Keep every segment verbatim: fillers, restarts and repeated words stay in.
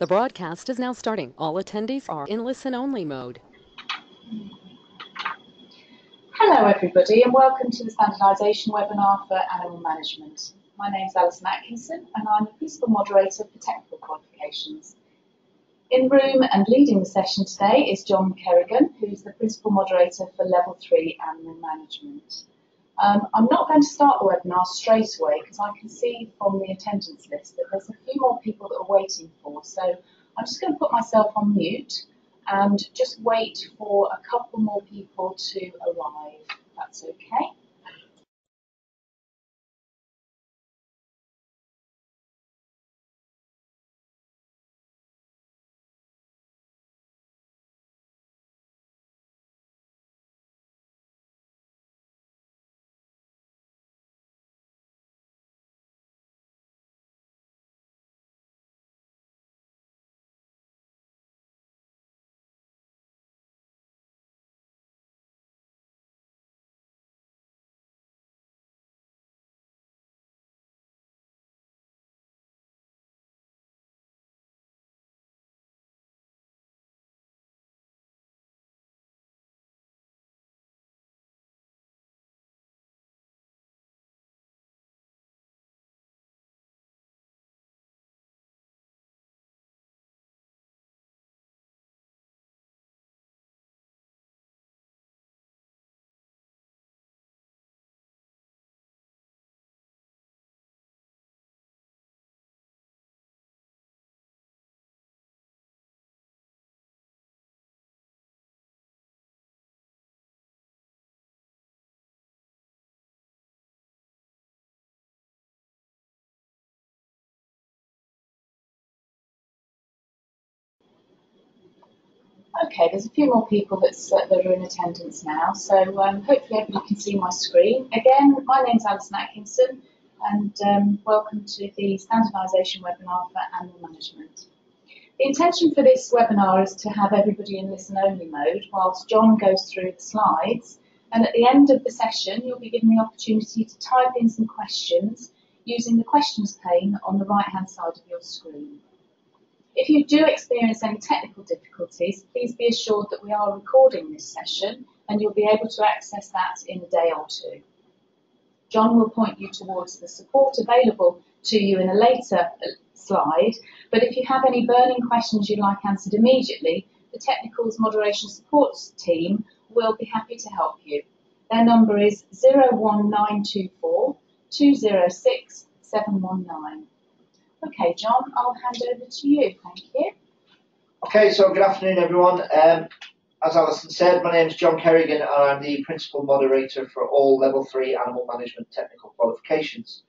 The broadcast is now starting. All attendees are in listen-only mode. Hello everybody and welcome to the standardisation webinar for Animal Management. My name is Alison Atkinson and I'm the Principal Moderator for Technical Qualifications. In room and leading the session today is John McKerrigan, who's the Principal Moderator for Level three Animal Management. Um, I'm not going to start the webinar straight away because I can see from the attendance list that there's a few more people that are waiting for, so I'm just going to put myself on mute and just wait for a couple more people to arrive, if that's okay. Okay, there's a few more people that's, uh, that are in attendance now, so um, hopefully everybody can see my screen. Again, my name's Alison Atkinson, and um, welcome to the standardisation webinar for Animal Management. The intention for this webinar is to have everybody in listen-only mode whilst John goes through the slides, and at the end of the session you'll be given the opportunity to type in some questions using the questions pane on the right-hand side of your screen. If you do experience any technical difficulties, please be assured that we are recording this session and you'll be able to access that in a day or two. John will point you towards the support available to you in a later slide, but if you have any burning questions you'd like answered immediately, the Technicals Moderation Supports team will be happy to help you. Their number is zero one nine two four, two zero six, seven one nine. Okay, John, I'll hand over to you. Thank you. Okay, so good afternoon, everyone. Um, as Alison said, my name is John Kerrigan and I'm the Principal Moderator for all Level three Animal Management Technical Qualifications.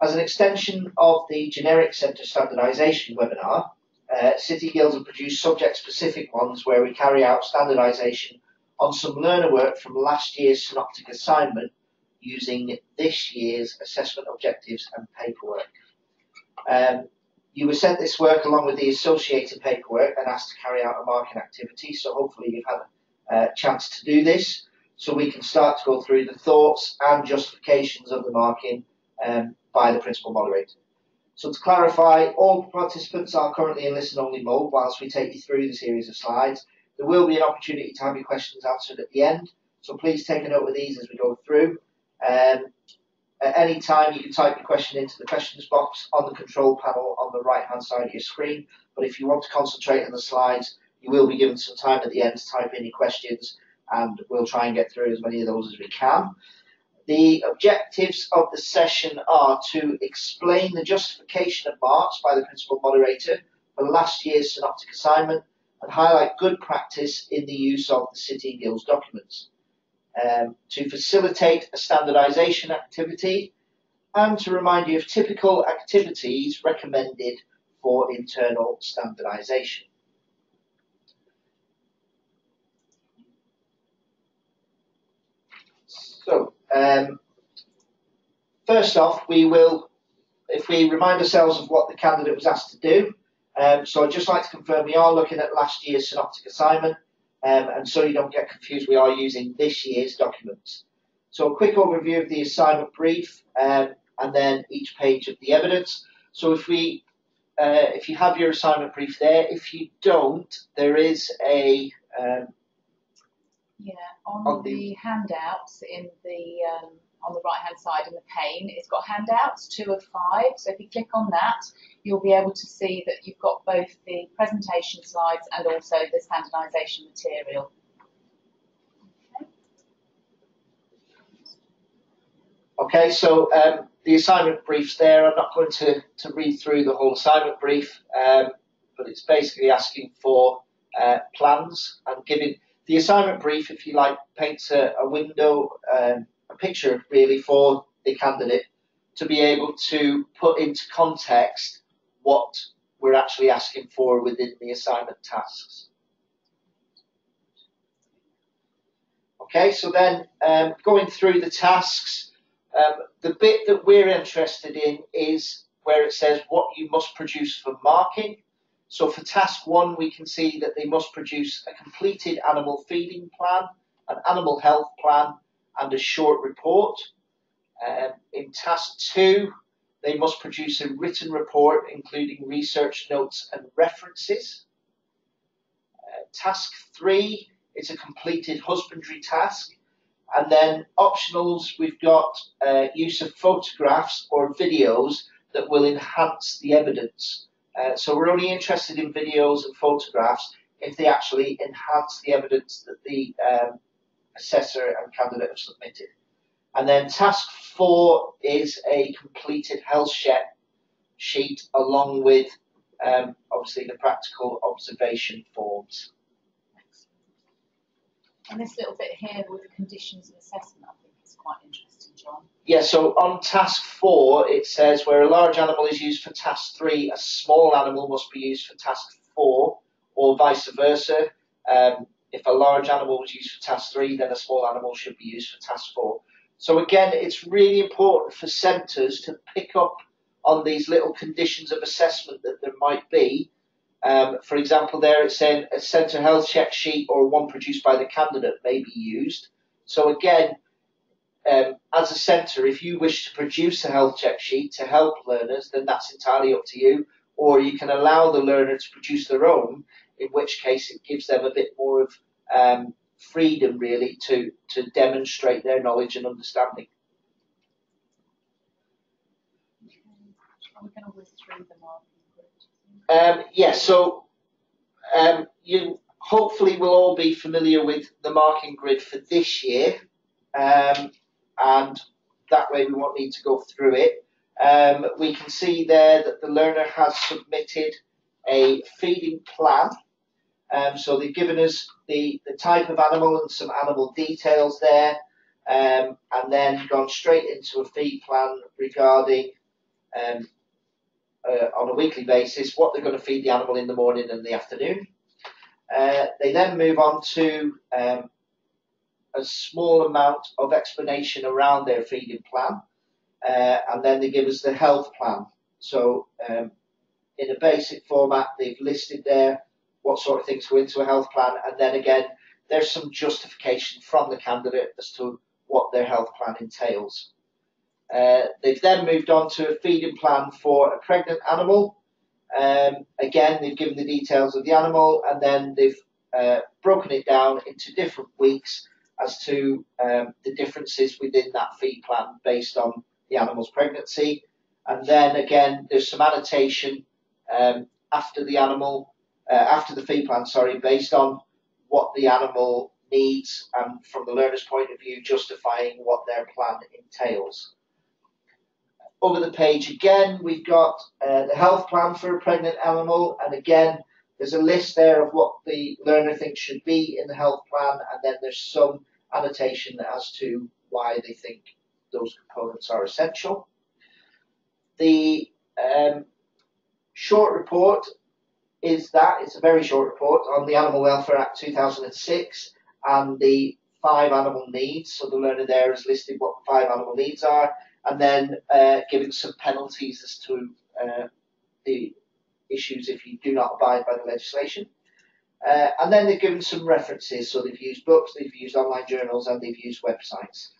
As an extension of the Generic Centre Standardisation webinar, uh, City Guilds have produced subject-specific ones where we carry out standardisation on some learner work from last year's synoptic assignment using this year's assessment objectives and paperwork. Um, you were sent this work along with the associated paperwork and asked to carry out a marking activity, so hopefully you've had a uh, chance to do this so we can start to go through the thoughts and justifications of the marking um, by the Principal Moderator. So to clarify, all participants are currently in listen-only mode whilst we take you through the series of slides. There will be an opportunity to have your questions answered at the end, so please take a note of these as we go through. Um, At any time, you can type your question into the questions box on the control panel on the right-hand side of your screen. But if you want to concentrate on the slides, you will be given some time at the end to type in your questions, and we'll try and get through as many of those as we can. The objectives of the session are to explain the justification of marks by the Principal Moderator for last year's synoptic assignment and highlight good practice in the use of the City and Guilds documents. Um, to facilitate a standardisation activity and to remind you of typical activities recommended for internal standardisation. So, um, first off, we will, if we remind ourselves of what the candidate was asked to do, um, so I'd just like to confirm we are looking at last year's synoptic assignment. Um, and so you don't get confused, we are using this year's documents. So a quick overview of the assignment brief um, and then each page of the evidence. So if we uh, if you have your assignment brief there. If you don't, there is a... Um, yeah, on, on the, the handouts in the... Um, on the right hand side in the pane, it's got handouts two of five, so if you click on that you'll be able to see that you've got both the presentation slides and also the standardisation material. Okay, okay so um, the assignment brief's there. I'm not going to, to read through the whole assignment brief, um, but it's basically asking for uh, plans and giving the assignment brief, if you like, paints a, a window, um, a picture really for the candidate to be able to put into context what we're actually asking for within the assignment tasks. Okay, so then um, going through the tasks, um, the bit that we're interested in is where it says what you must produce for marking. So for task one, we can see that they must produce a completed animal feeding plan, an animal health plan, and a short report. Um, in task two, they must produce a written report including research notes and references. Uh, task three is a completed husbandry task, and then optionals, we've got uh, use of photographs or videos that will enhance the evidence. Uh, so we're only interested in videos and photographs if they actually enhance the evidence that the um, assessor and candidate have submitted. And then task four is a completed health sheet along with um, obviously the practical observation forms. And this little bit here with the conditions of assessment, I think is quite interesting, John. Yeah, so on task four it says where a large animal is used for task three, a small animal must be used for task four, or vice versa. Um, If a large animal was used for task three, then a small animal should be used for task four. So again, it's really important for centres to pick up on these little conditions of assessment that there might be. Um, for example, there it's saying a centre health check sheet or one produced by the candidate may be used. So again, um, as a centre, if you wish to produce a health check sheet to help learners, then that's entirely up to you, or you can allow the learner to produce their own, in which case it gives them a bit more of um, freedom really to, to demonstrate their knowledge and understanding. Um, yeah, so um, you hopefully will all be familiar with the marking grid for this year, um, and that way we won't need to go through it. Um, we can see there that the learner has submitted a feeding plan. Um, so they've given us the, the type of animal and some animal details there, um, and then gone straight into a feed plan regarding, um, uh, on a weekly basis, what they're going to feed the animal in the morning and the afternoon. Uh, they then move on to um, a small amount of explanation around their feeding plan, uh, and then they give us the health plan. So um, in a basic format, they've listed there what sort of things go into a health plan, and then again there's some justification from the candidate as to what their health plan entails. Uh, they've then moved on to a feeding plan for a pregnant animal. Um, again, they've given the details of the animal, and then they've uh, broken it down into different weeks as to um, the differences within that feed plan based on the animal's pregnancy. And then again there's some annotation um, after the animal Uh, after the feed plan, sorry, based on what the animal needs and from the learner's point of view, justifying what their plan entails. Over the page again, we've got uh, the health plan for a pregnant animal, and again, there's a list there of what the learner thinks should be in the health plan, and then there's some annotation as to why they think those components are essential. The um, short report is that it's a very short report on the Animal Welfare Act two thousand six and the five animal needs. So the learner there has listed what the five animal needs are, and then uh, giving some penalties as to uh, the issues if you do not abide by the legislation. Uh, and then they've given some references. So they've used books, they've used online journals, and they've used websites.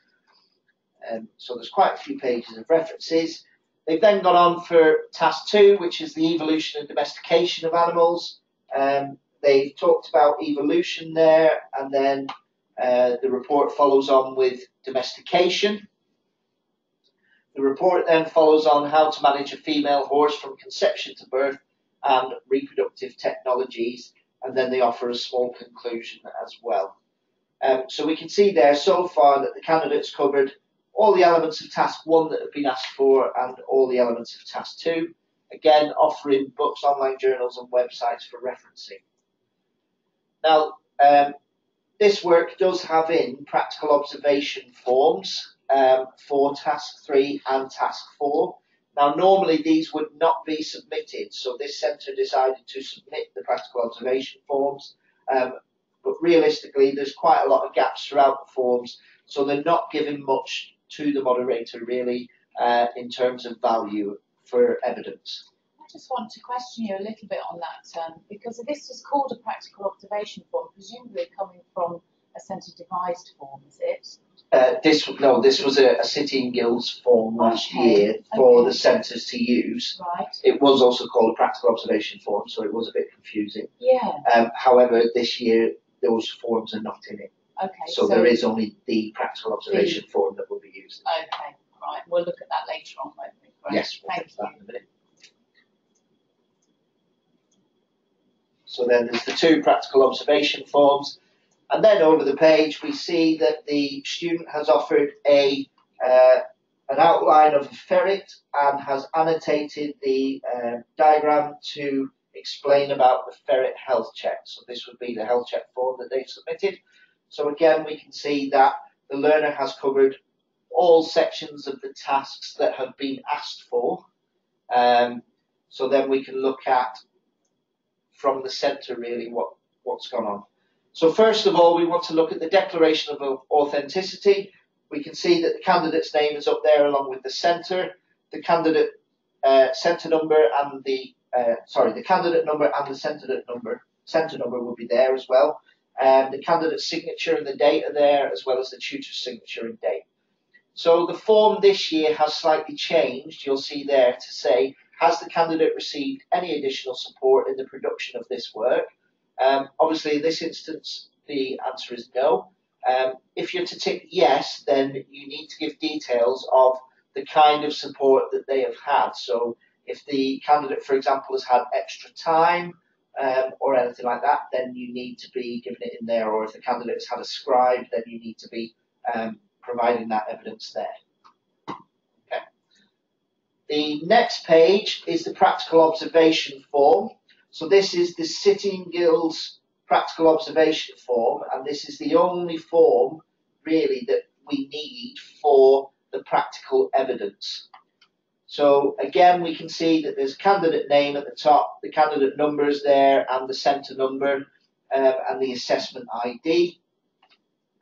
Um, so there's quite a few pages of references. They've then gone on for task two, which is the evolution and domestication of animals. Um, they've talked about evolution there, and then uh, the report follows on with domestication. The report then follows on how to manage a female horse from conception to birth and reproductive technologies, and then they offer a small conclusion as well. Um, so we can see there so far that the candidates covered all the elements of task one that have been asked for and all the elements of task two, again offering books, online journals and websites for referencing. Now um, this work does have in practical observation forms um, for task three and task four. Now normally these would not be submitted, so this centre decided to submit the practical observation forms, um, but realistically there's quite a lot of gaps throughout the forms, so they're not giving much to the moderator really uh, in terms of value for evidence. I just want to question you a little bit on that, um, because this is called a practical observation form, presumably coming from a centre devised form, is it? Uh, this no, this was a, a City and Guilds form last okay. year for okay. the centres to use. Right. It was also called a practical observation form, so it was a bit confusing. Yeah. Um, however, this year those forms are not in it. Okay. So, so there is only the practical observation the, form that will be used. Okay. Right. We'll look at that later on, won't we? Right. Yes. We'll Thank you. In a minute. So then there's the two practical observation forms. And then over the page, we see that the student has offered a uh, an outline of a ferret and has annotated the uh, diagram to explain about the ferret health check. So this would be the health check form that they've submitted. So again, we can see that the learner has covered all sections of the tasks that have been asked for. Um, so then we can look at from the centre really what, what's gone on. So first of all, we want to look at the declaration of authenticity. We can see that the candidate's name is up there along with the centre, the candidate uh, centre number and the uh, sorry, the candidate number and the centre number. Centre number will be there as well. Um, the candidate's signature and the date are there, as well as the tutor's signature and date. So the form this year has slightly changed. You'll see there to say, has the candidate received any additional support in the production of this work? Um, obviously, in this instance, the answer is no. Um, if you're to tick yes, then you need to give details of the kind of support that they have had. So if the candidate, for example, has had extra time um, or anything like that, then you need to be giving it in there. Or if the candidate has had a scribe, then you need to be um, providing that evidence there. Okay. The next page is the practical observation form. So this is the City and Guilds practical observation form, and this is the only form really that we need for the practical evidence. So again, we can see that there's a candidate name at the top, the candidate number is there and the centre number um, and the assessment I D.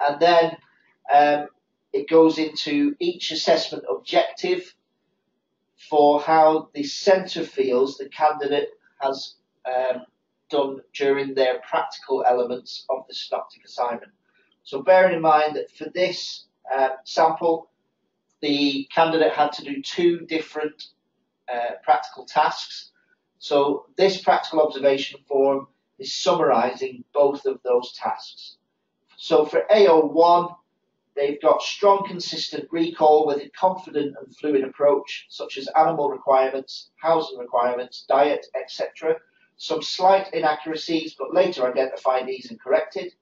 And then um, it goes into each assessment objective for how the centre feels the candidate has Um, done during their practical elements of the synoptic assignment. So bearing in mind that for this uh, sample, the candidate had to do two different uh, practical tasks. So this practical observation form is summarising both of those tasks. So for A zero one, they've got strong, consistent recall with a confident and fluid approach, such as animal requirements, housing requirements, diet, et cetera. Some slight inaccuracies, but later identified these and corrected.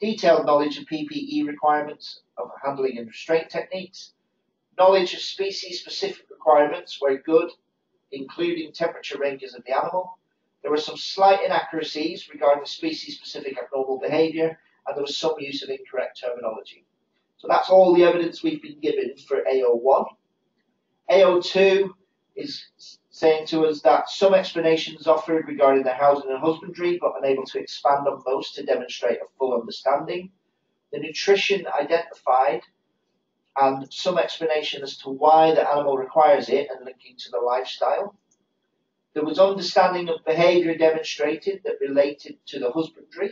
Detailed knowledge of P P E requirements of handling and restraint techniques. Knowledge of species-specific requirements where good, including temperature ranges of the animal. There were some slight inaccuracies regarding species-specific abnormal behaviour, and there was some use of incorrect terminology. So that's all the evidence we've been given for A zero one. A zero two is saying to us that some explanations offered regarding the housing and husbandry, but unable to expand on most to demonstrate a full understanding. The nutrition identified, and some explanation as to why the animal requires it and linking to the lifestyle. There was understanding of behaviour demonstrated that related to the husbandry.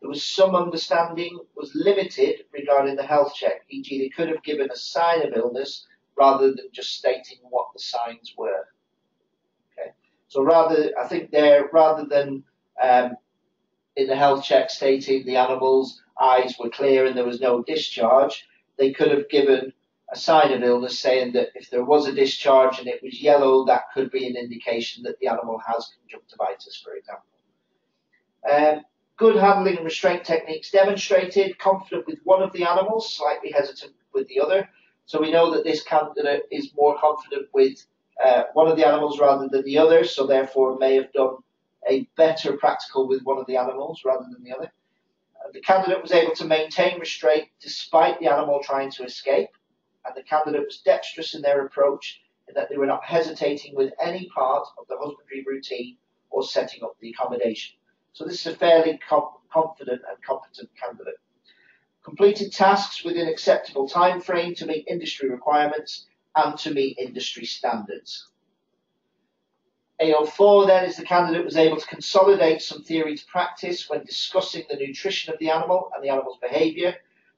There was some understanding was limited regarding the health check, for example they could have given a sign of illness rather than just stating what the signs were. Okay, so rather, I think there, rather than um, in the health check stating the animal's eyes were clear and there was no discharge, they could have given a sign of illness saying that if there was a discharge and it was yellow, that could be an indication that the animal has conjunctivitis, for example. Um, good handling and restraint techniques demonstrated, confident with one of the animals, slightly hesitant with the other. So we know that this candidate is more confident with uh, one of the animals rather than the other, so therefore may have done a better practical with one of the animals rather than the other. Uh, the candidate was able to maintain restraint despite the animal trying to escape, and the candidate was dexterous in their approach in that they were not hesitating with any part of the husbandry routine or setting up the accommodation. So this is a fairly com confident and competent candidate. Completed tasks within acceptable time frame to meet industry requirements and to meet industry standards. A L four then is the candidate was able to consolidate some theory to practice when discussing the nutrition of the animal and the animal's behaviour.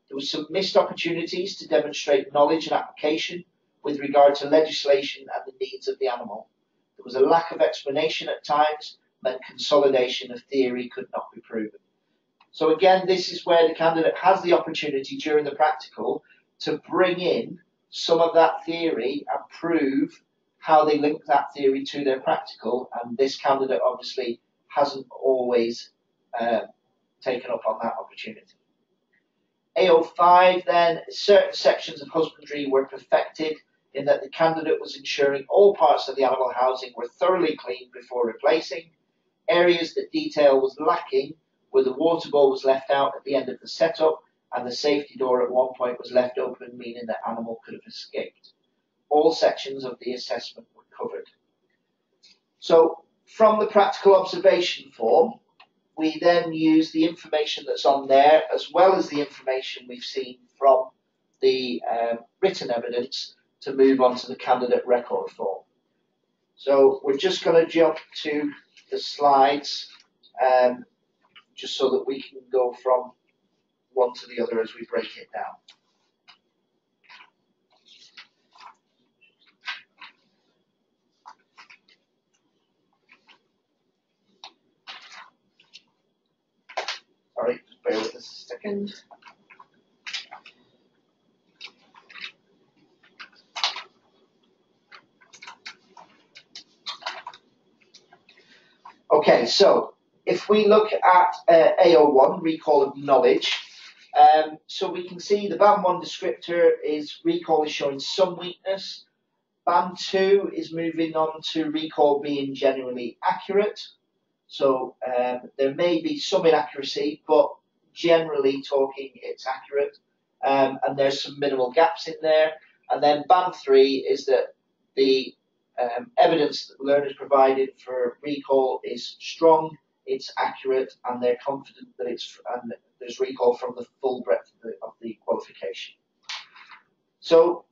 There were some missed opportunities to demonstrate knowledge and application with regard to legislation and the needs of the animal. There was a lack of explanation at times, and consolidation of theory could not be proven. So again, this is where the candidate has the opportunity during the practical to bring in some of that theory and prove how they link that theory to their practical, and this candidate obviously hasn't always uh, taken up on that opportunity. A O five then, certain sections of husbandry were perfected in that the candidate was ensuring all parts of the animal housing were thoroughly cleaned before replacing. Areas that detail was lacking where the water bowl was left out at the end of the setup and the safety door at one point was left open, meaning that animal could have escaped. All sections of the assessment were covered. So from the practical observation form, we then use the information that's on there as well as the information we've seen from the um, written evidence to move on to the candidate record form. So we're just going to jump to the slides um, just so that we can go from one to the other as we break it down. Sorry, just bear with us a second. Okay, so if we look at uh, A O one, recall of knowledge, um, so we can see the band one descriptor is recall is showing some weakness, band two is moving on to recall being generally accurate, so um, there may be some inaccuracy, but generally talking it's accurate, um, and there's some minimal gaps in there, and then band three is that the Um, evidence that learners provided for recall is strong, it's accurate, and they're confident that it's and there's recall from the full breadth of the, of the qualification. So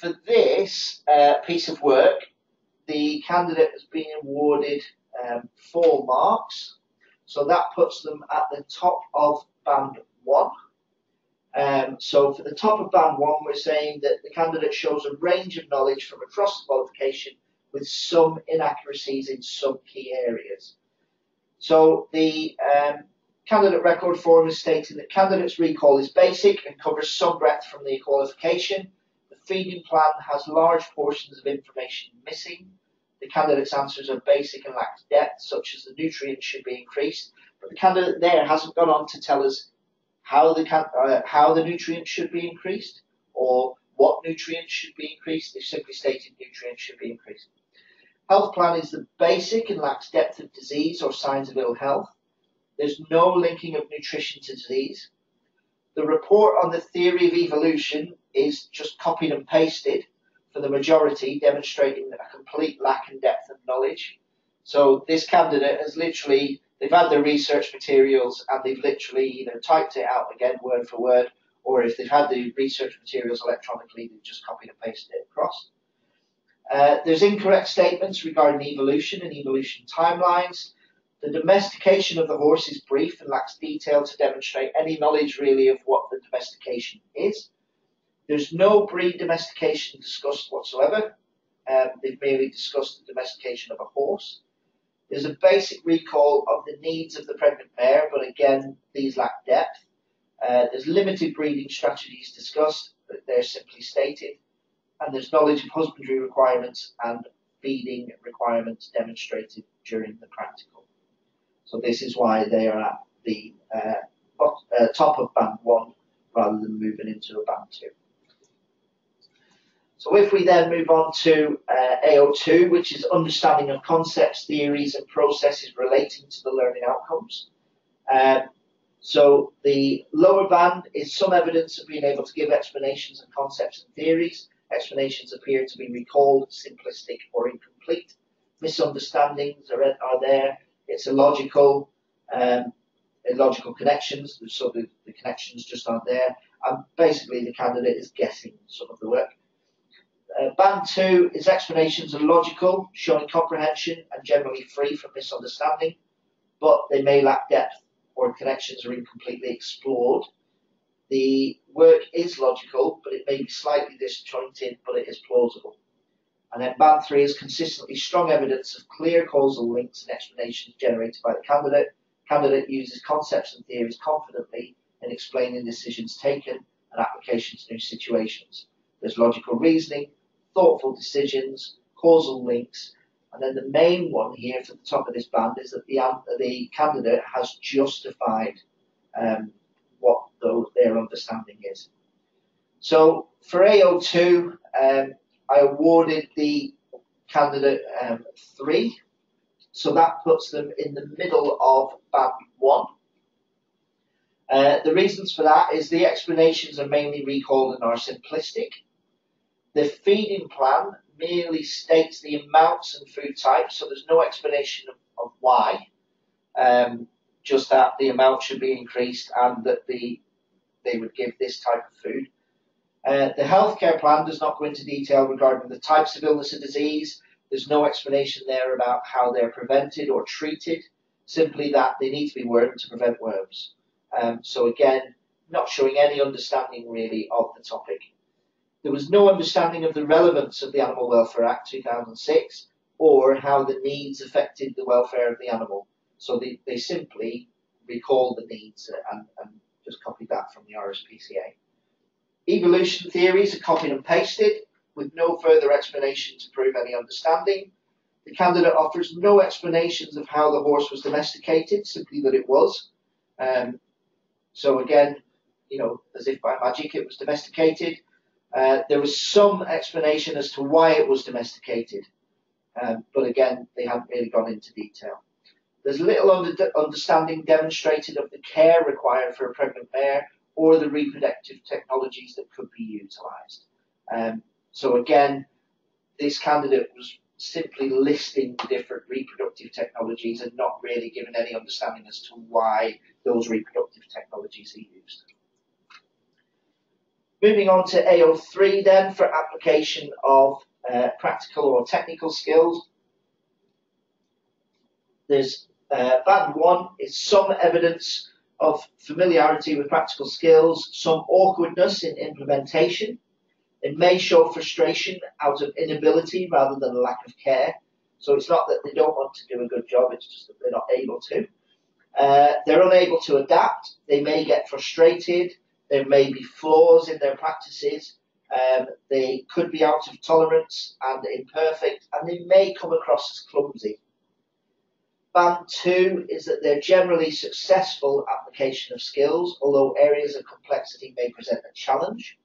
for this uh, piece of work, the candidate has been awarded um, four marks, so that puts them at the top of band one. Um, so for the top of band one, we're saying that the candidate shows a range of knowledge from across the qualification with some inaccuracies in some key areas. So the um, candidate record form is stating that candidate's recall is basic and covers some breadth from the qualification. The feeding plan has large portions of information missing. The candidate's answers are basic and lack depth, such as the nutrients should be increased. But the candidate there hasn't gone on to tell us How the, uh, how the nutrients should be increased or what nutrients should be increased. They've simply stated nutrients should be increased. Health plan is the basic and lacks depth of disease or signs of ill health. There's no linking of nutrition to disease. The report on the theory of evolution is just copied and pasted for the majority, demonstrating a complete lack and depth of knowledge. So this candidate has literally They've had their research materials and they've literally either typed it out again word for word, or if they've had the research materials electronically, they've just copied and pasted it across. Uh, there's incorrect statements regarding evolution and evolution timelines. The domestication of the horse is brief and lacks detail to demonstrate any knowledge really of what the domestication is. There's no breed domestication discussed whatsoever. Um, they've merely discussed the domestication of a horse. There's a basic recall of the needs of the pregnant mare, but again, these lack depth. Uh, there's limited breeding strategies discussed, but they're simply stated. And there's knowledge of husbandry requirements and feeding requirements demonstrated during the practical. So this is why they are at the uh, bot, uh, top of band one rather than moving into a band two. So if we then move on to uh, A O two, which is understanding of concepts, theories and processes relating to the learning outcomes. Uh, so the lower band is some evidence of being able to give explanations of concepts and theories. Explanations appear to be recalled, simplistic or incomplete. Misunderstandings are, are there. It's illogical, um, illogical connections, so the, the connections just aren't there. And basically the candidate is guessing some of the work. Uh, band two is explanations are logical, showing comprehension and generally free from misunderstanding, but they may lack depth or connections are incompletely explored. The work is logical, but it may be slightly disjointed, but it is plausible. And then band three is consistently strong evidence of clear causal links and explanations generated by the candidate. Candidate uses concepts and theories confidently in explaining decisions taken and application to new situations. There's logical reasoning, thoughtful decisions, causal links, and then the main one here for the top of this band is that the, the candidate has justified um, what the, their understanding is. So for A O two, um, I awarded the candidate um, three, so that puts them in the middle of band one. Uh, the reasons for that is the explanations are mainly recalled and are simplistic. The feeding plan merely states the amounts and food types, so there's no explanation of, of why, um, just that the amount should be increased and that the, they would give this type of food. Uh, the healthcare plan does not go into detail regarding the types of illness or disease. There's no explanation there about how they're prevented or treated, simply that they need to be wormed to prevent worms. Um, so again, not showing any understanding really of the topic. There was no understanding of the relevance of the Animal Welfare Act two thousand six or how the needs affected the welfare of the animal. So they, they simply recalled the needs and, and just copied that from the R S P C A. Evolution theories are copied and pasted with no further explanation to prove any understanding. The candidate offers no explanations of how the horse was domesticated, simply that it was. Um, So again, you know, as if by magic, it was domesticated. Uh, there was some explanation as to why it was domesticated. Um, but again, they haven't really gone into detail. There's little under understanding demonstrated of the care required for a pregnant mare or the reproductive technologies that could be utilised. Um, so again, this candidate was simply listing the different reproductive technologies and not really giving any understanding as to why those reproductive technologies are used. Moving on to A O three then for application of uh, practical or technical skills. There's uh, band one is some evidence of familiarity with practical skills, some awkwardness in implementation. It may show frustration out of inability rather than a lack of care. So it's not that they don't want to do a good job, it's just that they're not able to. Uh, they're unable to adapt. They may get frustrated. There may be flaws in their practices. Um, they could be out of tolerance and imperfect, and they may come across as clumsy. Band two is that they're generally successful application of skills, although areas of complexity may present a challenge.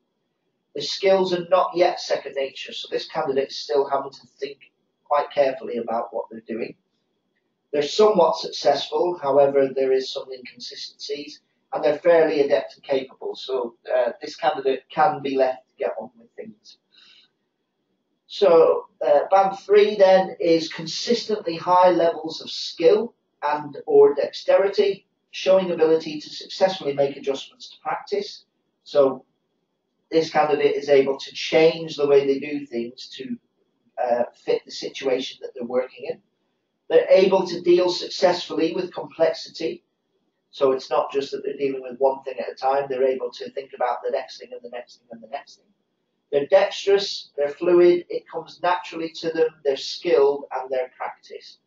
The skills are not yet second nature, so this candidate is still having to think quite carefully about what they're doing. They're somewhat successful, however, there is some inconsistencies, and they're fairly adept and capable, so uh, this candidate can be left to get on with things. So uh, band three then is consistently high levels of skill and or dexterity, showing ability to successfully make adjustments to practice. So this candidate is able to change the way they do things to uh, fit the situation that they're working in. They're able to deal successfully with complexity. So it's not just that they're dealing with one thing at a time, they're able to think about the next thing and the next thing and the next thing. They're dexterous, they're fluid, it comes naturally to them, they're skilled and they're practiced.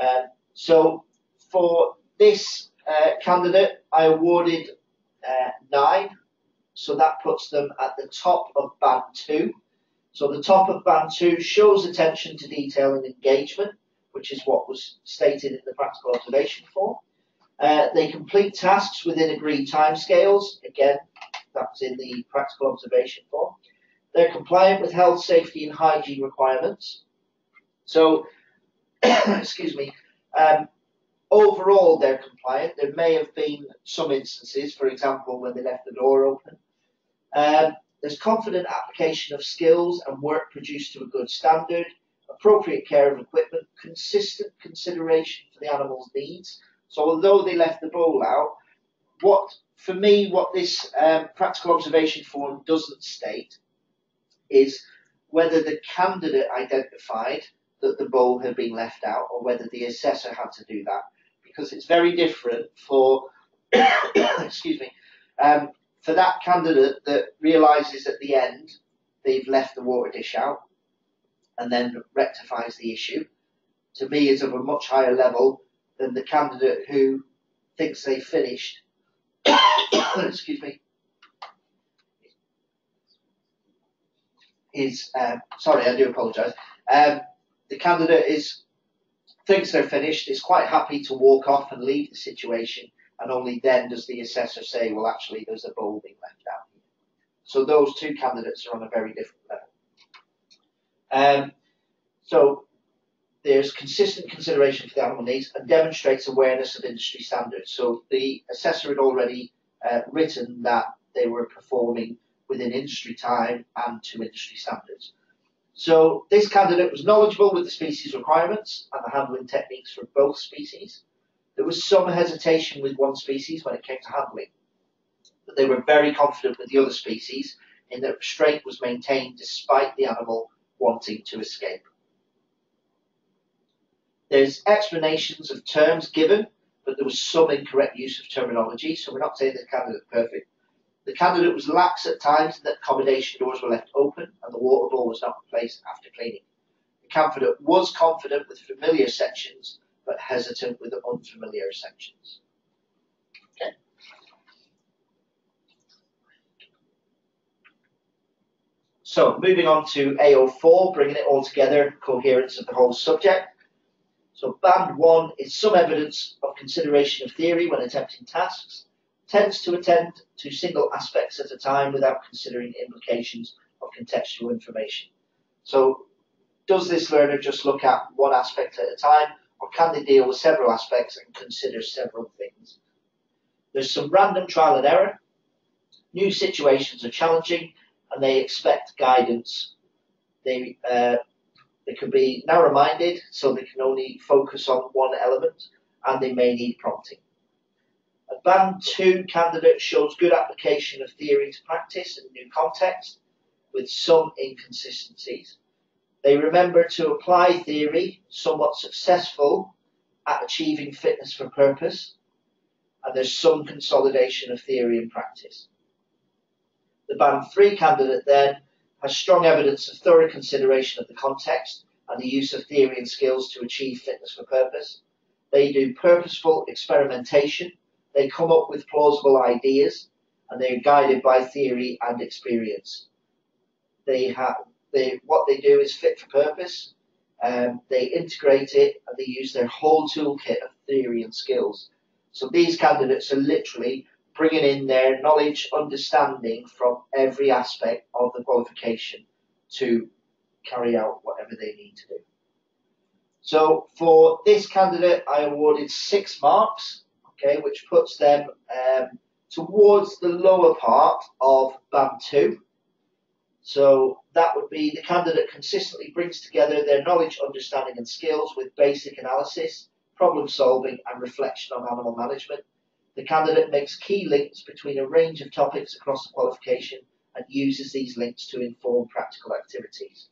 Uh, so for this uh, candidate, I awarded uh, nine, so that puts them at the top of band two. So the top of band two shows attention to detail and engagement, which is what was stated in the practical observation form. Uh, they complete tasks within agreed timescales. Again, that's in the practical observation form. They're compliant with health, safety, and hygiene requirements. So, excuse me. Um, overall, they're compliant. There may have been some instances, for example, when they left the door open. Um, there's confident application of skills and work produced to a good standard. Appropriate care of equipment. Consistent consideration for the animal's needs. So although they left the bowl out, what for me, what this um, practical observation form doesn't state is whether the candidate identified that the bowl had been left out or whether the assessor had to do that, because it's very different for, excuse me, um, for that candidate that realises at the end they've left the water dish out and then rectifies the issue. To me, is of a much higher level than the candidate who thinks they finished, excuse me, is, um, sorry, I do apologise. Um, the candidate is thinks they're finished, is quite happy to walk off and leave the situation, and only then does the assessor say, well, actually, there's a bowl being left out here. So those two candidates are on a very different level. Um, so, There's consistent consideration for the animal needs and demonstrates awareness of industry standards. So the assessor had already uh, written that they were performing within industry time and to industry standards. So this candidate was knowledgeable with the species requirements and the handling techniques for both species. There was some hesitation with one species when it came to handling, but they were very confident with the other species in that restraint was maintained despite the animal wanting to escape. There's explanations of terms given, but there was some incorrect use of terminology, so we're not saying the candidate's perfect. The candidate was lax at times in that accommodation doors were left open and the water bowl was not replaced after cleaning. The candidate was confident with familiar sections, but hesitant with the unfamiliar sections. Okay. So, moving on to A O four, bringing it all together, coherence of the whole subject. So band one is some evidence of consideration of theory when attempting tasks, tends to attend to single aspects at a time without considering implications of contextual information. So does this learner just look at one aspect at a time, or can they deal with several aspects and consider several things? There's some random trial and error. New situations are challenging and they expect guidance. They uh, They can be narrow-minded, so they can only focus on one element, and they may need prompting. A band two candidate shows good application of theory to practice in new context, with some inconsistencies. They remember to apply theory, somewhat successful at achieving fitness for purpose, and there's some consolidation of theory and practice. The band three candidate then has strong evidence of thorough consideration of the context and the use of theory and skills to achieve fitness for purpose. They do purposeful experimentation, they come up with plausible ideas, and they are guided by theory and experience. They have, they, what they do is fit for purpose, um, they integrate it, and they use their whole toolkit of theory and skills. So these candidates are literally bringing in their knowledge, understanding from every aspect of the qualification to carry out whatever they need to do. So for this candidate, I awarded six marks, okay, which puts them um, towards the lower part of band two. So that would be the candidate consistently brings together their knowledge, understanding and skills with basic analysis, problem solving and reflection on animal management. The candidate makes key links between a range of topics across the qualification and uses these links to inform practical activities.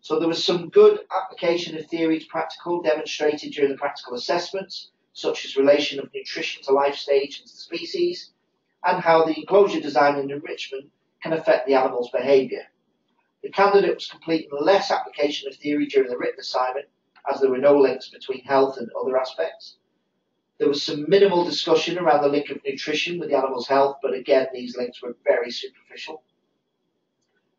So there was some good application of theory to practical demonstrated during the practical assessments, such as relation of nutrition to life stage and to species, and how the enclosure design and enrichment can affect the animal's behaviour. The candidate was completing less application of theory during the written assignment, as there were no links between health and other aspects. There was some minimal discussion around the link of nutrition with the animal's health, but again, these links were very superficial.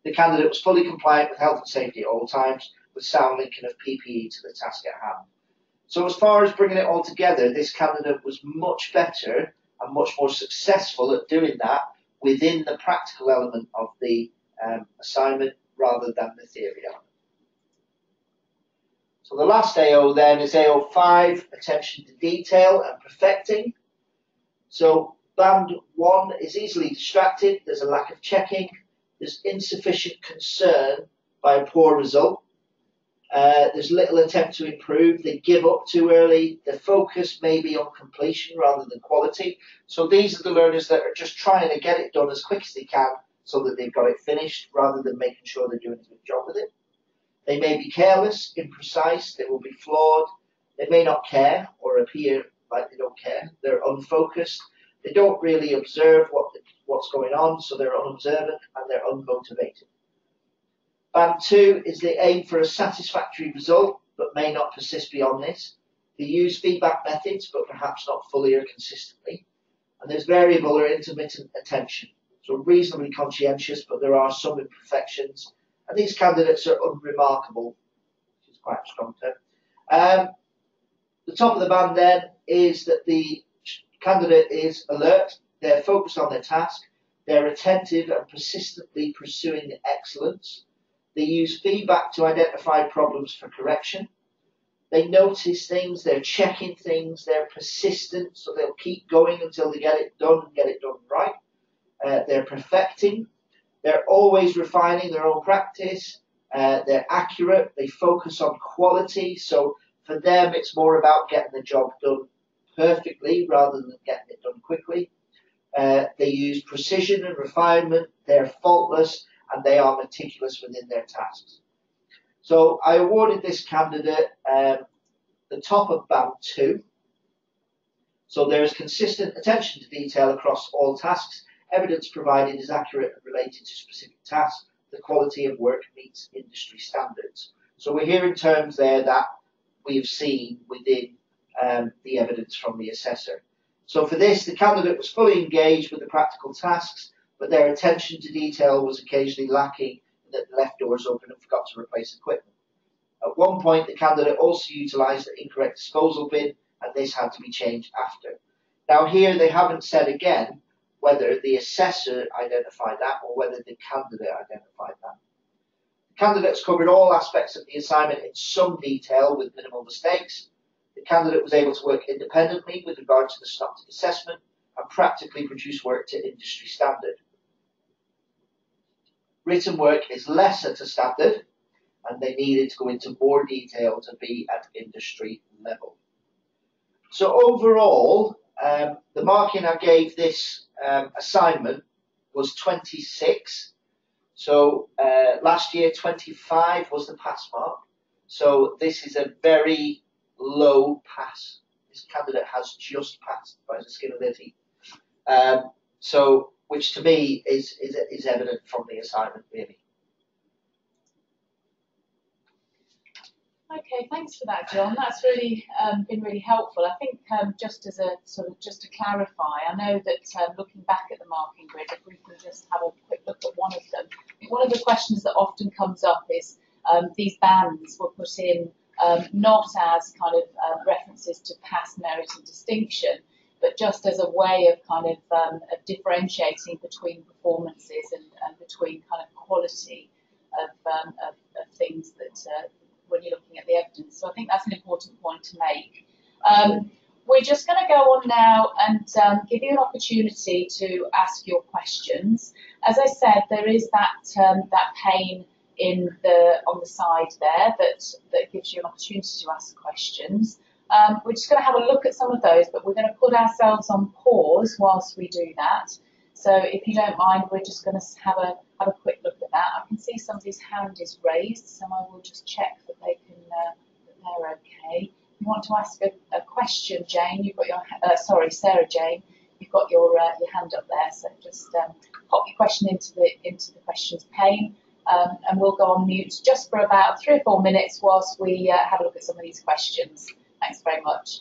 The candidate was fully compliant with health and safety at all times, with sound linking of P P E to the task at hand. So as far as bringing it all together, this candidate was much better and much more successful at doing that within the practical element of the um, assignment rather than the theory element. So the last A O then is A O five, attention to detail and perfecting. So band one is easily distracted, there's a lack of checking, there's insufficient concern by a poor result, uh, there's little attempt to improve, they give up too early, the focus may be on completion rather than quality. So these are the learners that are just trying to get it done as quick as they can so that they've got it finished rather than making sure they're doing a good job with it. They may be careless, imprecise, they will be flawed, they may not care or appear like they don't care, they're unfocused, they don't really observe what the, what's going on, so they're unobservant and they're unmotivated. Band two is they aim for a satisfactory result but may not persist beyond this. They use feedback methods but perhaps not fully or consistently. And there's variable or intermittent attention, so reasonably conscientious but there are some imperfections. And these candidates are unremarkable, which is quite a strong term. Um, the top of the band then is that the candidate is alert, they're focused on their task, they're attentive and persistently pursuing excellence, they use feedback to identify problems for correction, they notice things, they're checking things, they're persistent, so they'll keep going until they get it done and get it done right, uh, they're perfecting. They're always refining their own practice, uh, they're accurate, they focus on quality, so for them it's more about getting the job done perfectly rather than getting it done quickly. Uh, they use precision and refinement, they're faultless, and they are meticulous within their tasks. So I awarded this candidate um, the top of band two. So there is consistent attention to detail across all tasks. Evidence provided is accurate and related to specific tasks. The quality of work meets industry standards. So we're hearing terms there that we've seen within um, the evidence from the assessor. So for this, the candidate was fully engaged with the practical tasks, but their attention to detail was occasionally lacking and that left doors open and forgot to replace equipment. At one point, the candidate also utilised the incorrect disposal bin, and this had to be changed after. Now here, they haven't said again whether the assessor identified that or whether the candidate identified that. The candidates covered all aspects of the assignment in some detail with minimal mistakes. The candidate was able to work independently with regard to the synoptic assessment and practically produce work to industry standard. Written work is lesser to standard and they needed to go into more detail to be at industry level. So overall, um, the marking I gave this Um, assignment was twenty-six, so uh, last year twenty-five was the pass mark, so this is a very low pass. This candidate has just passed by the skin of their teeth, um, so which to me is, is, is evident from the assignment really. Okay, thanks for that, John. That's really um, been really helpful. I think um, just as a sort of just to clarify, I know that um, looking back at the marking grid, if we can just have a quick look at one of them. One of the questions that often comes up is um, these bands were put in um, not as kind of uh, references to past merit and distinction, but just as a way of kind of, um, of differentiating between performances and, and between kind of quality of, um, of, of things that. Uh, when you're looking at the evidence. So I think that's an important point to make. Um, we're just going to go on now and um, give you an opportunity to ask your questions. As I said, there is that um, that pane in the on the side there that, that gives you an opportunity to ask questions. Um, we're just going to have a look at some of those, but we're going to put ourselves on pause whilst we do that. So if you don't mind, we're just going to have a, have a quick look at that. I can see somebody's hand is raised, so I will just check that they can, uh, that they're okay. you want to ask a, a question, Jane, you've got your uh, sorry, Sarah Jane, you've got your uh, your hand up there. So just um, pop your question into the into the questions pane, um, and we'll go on mute just for about three or four minutes whilst we uh, have a look at some of these questions. Thanks very much.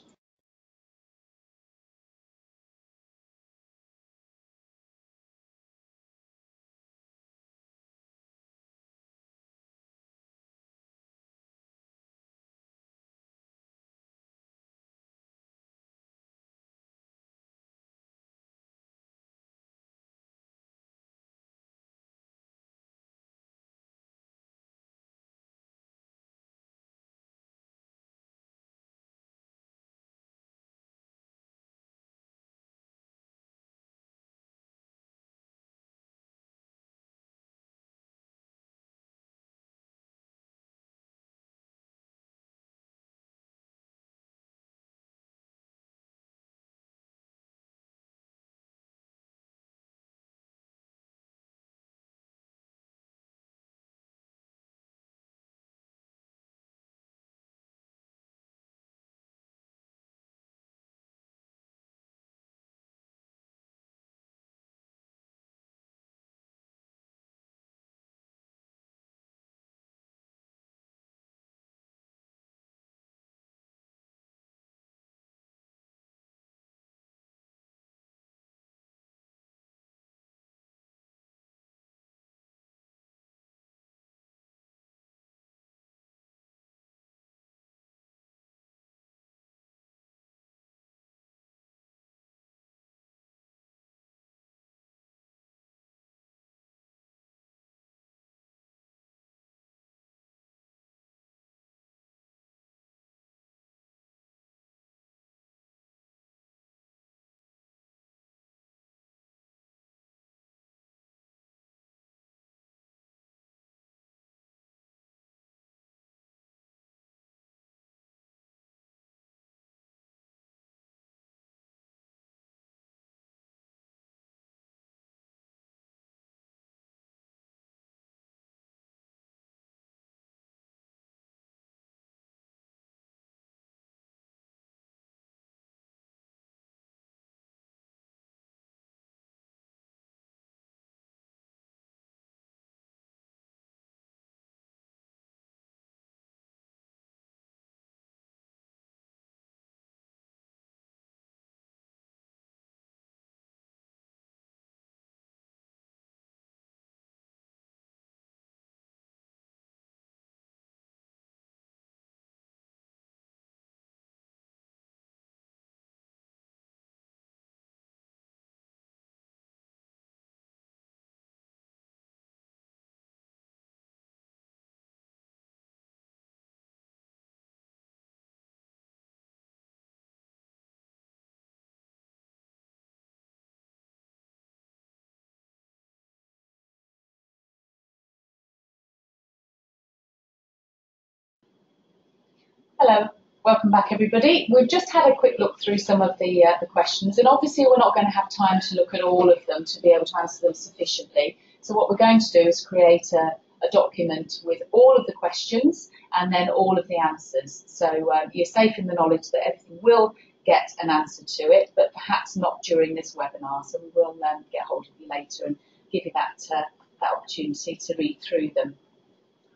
Hello, welcome back everybody. We've just had a quick look through some of the, uh, the questions, and obviously we're not going to have time to look at all of them to be able to answer them sufficiently. So what we're going to do is create a, a document with all of the questions and then all of the answers. So um, you're safe in the knowledge that everything will get an answer to it, but perhaps not during this webinar. So we will um, get hold of you later and give you that, uh, that opportunity to read through them.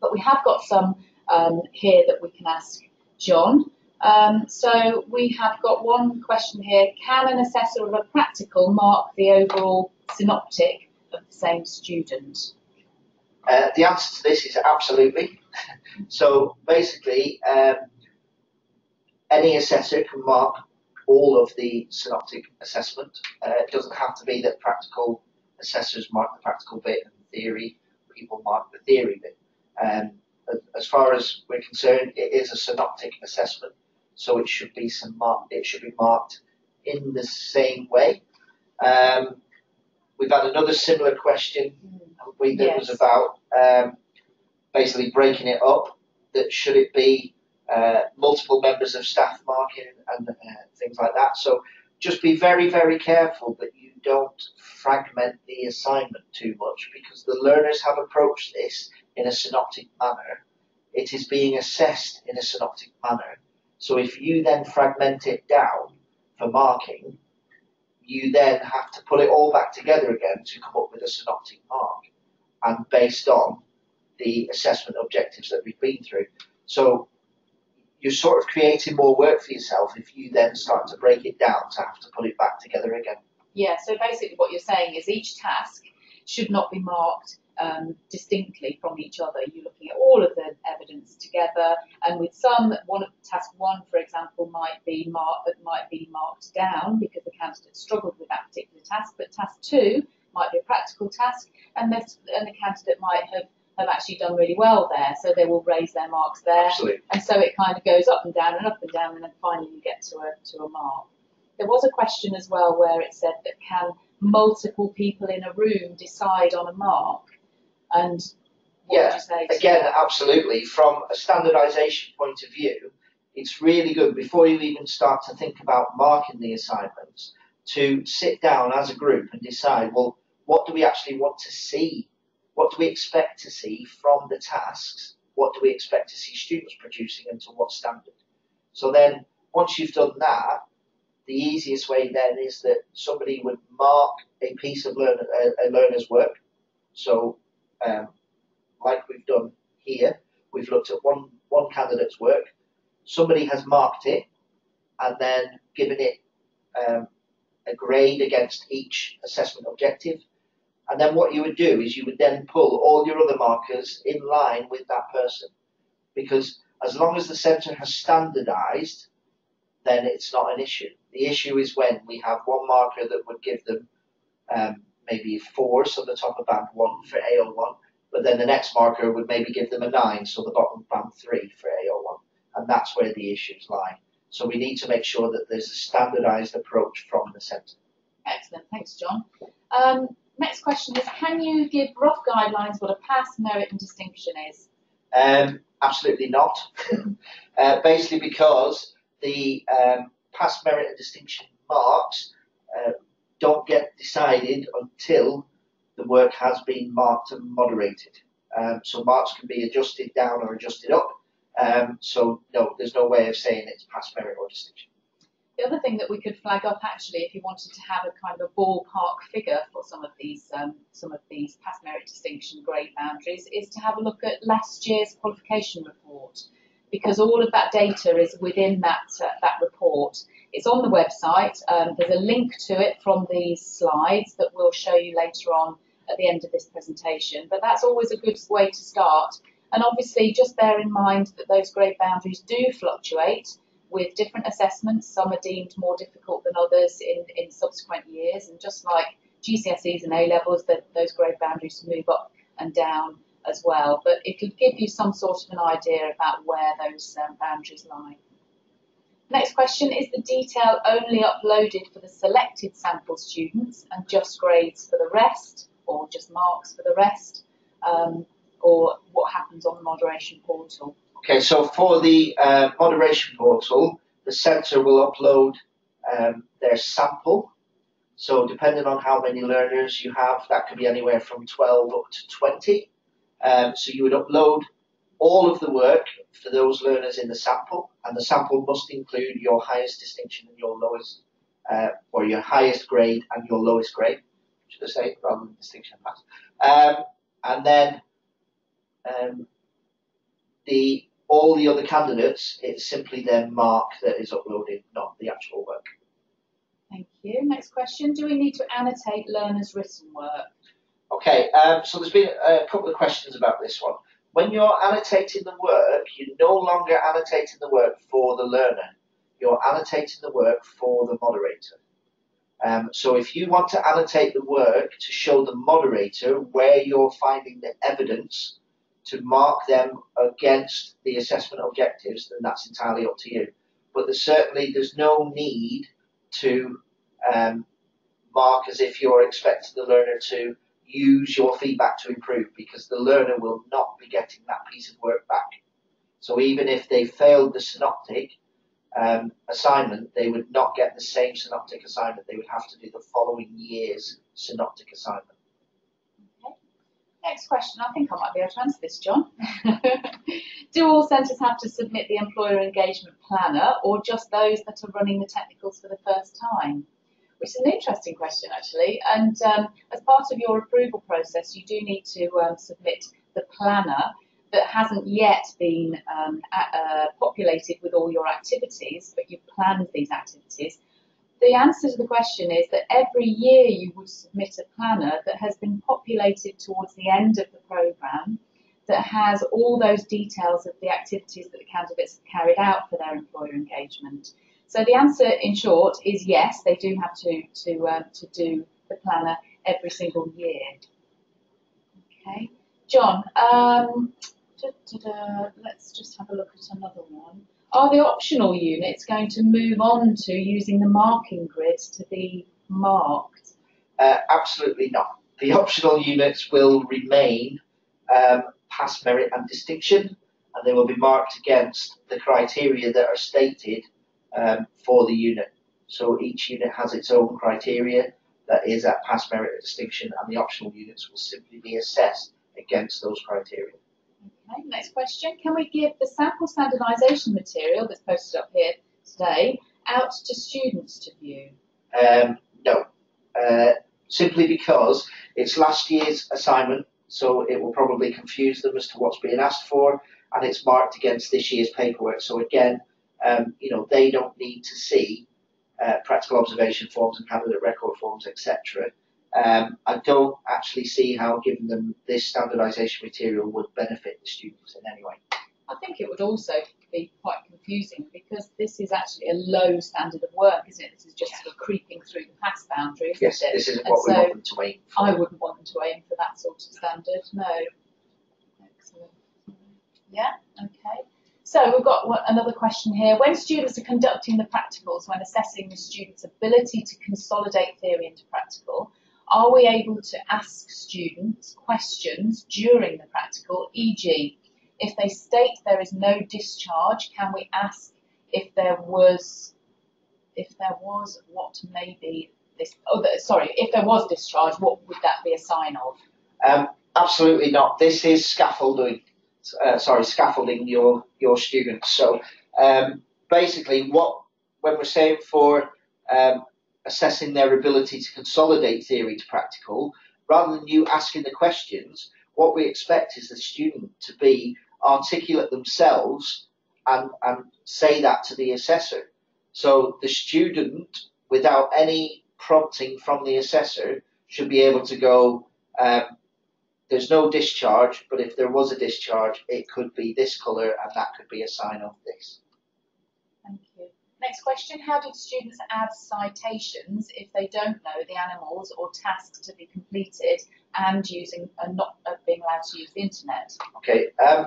But we have got some um, here that we can ask John. Um, so we have got one question here. Can an assessor of a practical mark the overall synoptic of the same student? Uh, the answer to this is absolutely. So basically, um, any assessor can mark all of the synoptic assessment. Uh, it doesn't have to be that practical assessors mark the practical bit and theory, people mark the theory bit. Um, As far as we're concerned, it is a synoptic assessment, so it should be some mark, it should be marked in the same way. Um, we've had another similar question we, that yes. was about um, basically breaking it up. That should it be uh, multiple members of staff marking and uh, things like that. So just be very, very careful that you don't fragment the assignment too much, because the learners have approached this in a synoptic manner. It is being assessed in a synoptic manner. So if you then fragment it down for marking, you then have to pull it all back together again to come up with a synoptic mark, and based on the assessment objectives that we've been through. So you're sort of creating more work for yourself if you then start to break it down to have to pull it back together again. Yeah, so basically what you're saying is each task should not be marked um, distinctly from each other. You're looking at all of the evidence together, and with some, one of task one, for example, might be marked might be marked down because the candidate struggled with that particular task, but task two might be a practical task, and, and the candidate might have have actually done really well there, so they will raise their marks there. Absolutely. And so it kind of goes up and down and up and down, and then finally you get to a to a mark. There was a question as well where it said that can multiple people in a room decide on a mark, and what yeah, would you say to again, that? Absolutely. From a standardisation point of view, it's really good before you even start to think about marking the assignments to sit down as a group and decide, well, what do we actually want to see? What do we expect to see from the tasks? What do we expect to see students producing, and to what standard? So then once you've done that, the easiest way then is that somebody would mark a piece of learner, a learner's work. So um, like we've done here, we've looked at one, one candidate's work. Somebody has marked it and then given it um, a grade against each assessment objective. And then what you would do is you would then pull all your other markers in line with that person. Because as long as the centre has standardised, then it's not an issue. The issue is when we have one marker that would give them um, maybe four, so the top of band one for A zero one, but then the next marker would maybe give them a nine, so the bottom of band three for A zero one. And that's where the issues lie. So we need to make sure that there's a standardised approach from the centre. Excellent. Thanks, John. Um, Next question is, can you give rough guidelines what a pass, merit and distinction is? Um, absolutely not. uh, basically because the um, pass, merit and distinction marks uh, don't get decided until the work has been marked and moderated. Um, so marks can be adjusted down or adjusted up. Um, so no, there's no way of saying it's pass, merit or distinction. The other thing that we could flag up, actually, if you wanted to have a kind of a ballpark figure for some of these um, some of these pass, merit, distinction grade boundaries, is to have a look at last year's qualification report, because all of that data is within that uh, that report. It's on the website. Um, there's a link to it from these slides that we'll show you later on at the end of this presentation. But that's always a good way to start. And obviously, just bear in mind that those grade boundaries do fluctuate with different assessments. Some are deemed more difficult than others in, in subsequent years, and just like G C S Es and A levels, that those grade boundaries move up and down as well. But it could give you some sort of an idea about where those um, boundaries lie. Next question, is the detail only uploaded for the selected sample students and just grades for the rest, or just marks for the rest, um, or what happens on the moderation portal? Okay, so for the uh, moderation portal, the centre will upload um, their sample. So depending on how many learners you have, that could be anywhere from twelve up to twenty. Um, so you would upload all of the work for those learners in the sample, and the sample must include your highest distinction and your lowest, uh, or your highest grade and your lowest grade, should I say, rather than distinction pass. Um, and then um, the all the other candidates, it's simply their mark that is uploaded, not the actual work. Thank you. Next question, do we need to annotate learners' written work? Okay, um, so there's been a couple of questions about this one. When you're annotating the work, you're no longer annotating the work for the learner. You're annotating the work for the moderator. Um, so if you want to annotate the work to show the moderator where you're finding the evidence to mark them against the assessment objectives, then that's entirely up to you. But there's certainly there's no need to um, mark as if you're expecting the learner to use your feedback to improve, because the learner will not be getting that piece of work back. So even if they failed the synoptic um, assignment, they would not get the same synoptic assignment. They would have to do the following year's synoptic assignment. Next question. I think I might be able to answer this, John. Do all centres have to submit the employer engagement planner, or just those that are running the technicals for the first time? Which is an interesting question, actually. And um, as part of your approval process, you do need to um, submit the planner that hasn't yet been um, uh, populated with all your activities, but you've planned these activities. The answer to the question is that every year you would submit a planner that has been populated towards the end of the programme, that has all those details of the activities that the candidates have carried out for their employer engagement. So the answer, in short, is yes, they do have to, to, uh, to do the planner every single year. Okay, John, um, da, da, da, let's just have a look at another one. Are the optional units going to move on to using the marking grids to be marked? Uh, absolutely not. The optional units will remain um, past merit and distinction, and they will be marked against the criteria that are stated um, for the unit. So each unit has its own criteria that is at past merit and distinction, and the optional units will simply be assessed against those criteria. Okay, next question. Can we give the sample standardisation material that's posted up here today out to students to view? Um, no, uh, simply because it's last year's assignment, so it will probably confuse them as to what's being asked for, and it's marked against this year's paperwork. So again, um, you know, they don't need to see uh, practical observation forms and candidate record forms, et cetera. Um, I don't actually see how giving them this standardisation material would benefit the students in any way. I think it would also be quite confusing, because this is actually a low standard of work, isn't it? This is just sort of creeping through the past boundary, isn't yes, it? This isn't what and we so want them to aim for. I wouldn't want them to aim for that sort of standard, no. Excellent. Yeah, okay. So we've got another question here. When students are conducting the practicals, when assessing the students' ability to consolidate theory into practical, are we able to ask students questions during the practical, for example, if they state there is no discharge, can we ask if there was, if there was what may be this, oh, sorry, if there was discharge, what would that be a sign of? Um, absolutely not. This is scaffolding, uh, sorry, scaffolding your, your students. So um, basically what, when we're saying for, um, assessing their ability to consolidate theory to practical, rather than you asking the questions, what we expect is the student to be articulate themselves and, and say that to the assessor. So the student, without any prompting from the assessor, should be able to go, um, there's no discharge, but if there was a discharge, it could be this colour and that could be a sign of this. Thank you. Next question, how did students add citations if they don't know the animals or tasks to be completed and using and not being allowed to use the internet? Okay, um,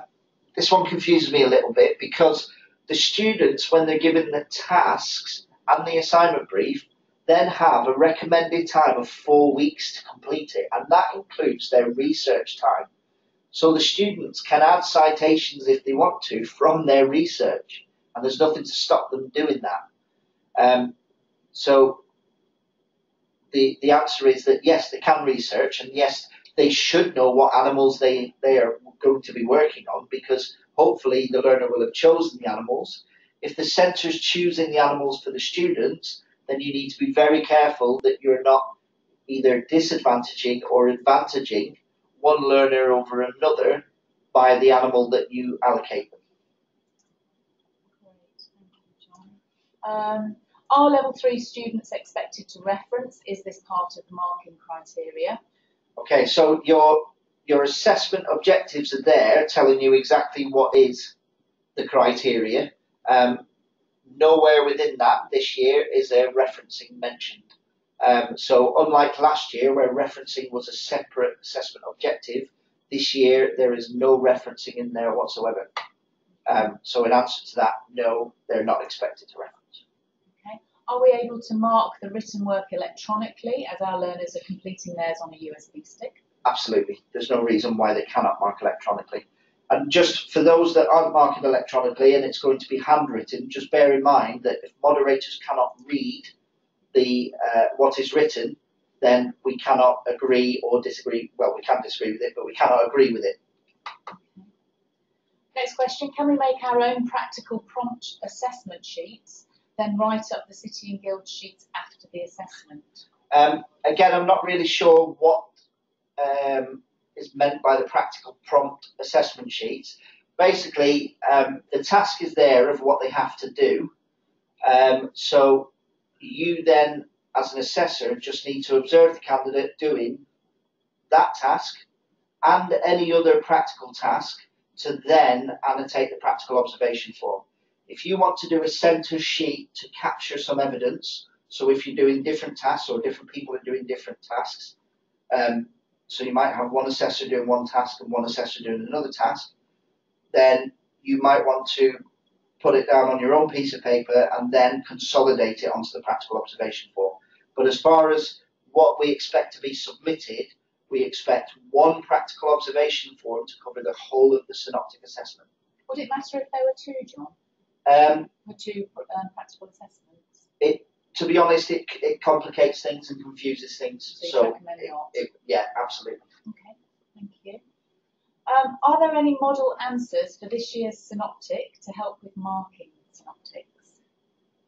this one confuses me a little bit, because the students, when they're given the tasks and the assignment brief, then have a recommended time of four weeks to complete it, and that includes their research time. So the students can add citations if they want to from their research, and there's nothing to stop them doing that. Um, so the the answer is that yes, they can research, and yes, they should know what animals they, they are going to be working on, because hopefully the learner will have chosen the animals. If the centre's choosing the animals for the students, then you need to be very careful that you're not either disadvantaging or advantaging one learner over another by the animal that you allocate them. Um, are level three students expected to reference? Is this part of the marking criteria? Okay, so your, your assessment objectives are there, telling you exactly what is the criteria. Um, nowhere within that this year is there referencing mentioned. Um, so unlike last year, where referencing was a separate assessment objective, this year there is no referencing in there whatsoever. Um, so in answer to that, no, they're not expected to reference. Okay. Are we able to mark the written work electronically as our learners are completing theirs on a U S B stick? Absolutely. There's no reason why they cannot mark electronically. And just for those that aren't marking electronically and it's going to be handwritten, just bear in mind that if moderators cannot read the uh, what is written, then we cannot agree or disagree. Well, we can disagree with it, but we cannot agree with it. Next question, can we make our own practical prompt assessment sheets, then write up the City and Guild sheets after the assessment? Um, again, I'm not really sure what um, is meant by the practical prompt assessment sheets. Basically, um, the task is there of what they have to do. Um, so you then, as an assessor, just need to observe the candidate doing that task and any other practical task to then annotate the practical observation form. If you want to do a centre sheet to capture some evidence, so if you're doing different tasks or different people are doing different tasks, um, so you might have one assessor doing one task and one assessor doing another task, then you might want to put it down on your own piece of paper and then consolidate it onto the practical observation form. But as far as what we expect to be submitted, we expect one practical observation form to cover the whole of the synoptic assessment. Would it matter if there were two, John? Um, or two um, practical assessments? It, to be honest, it, it complicates things and confuses things. So, so it, it, yeah, absolutely. Okay, thank you. Um, are there any model answers for this year's synoptic to help with marking synoptics?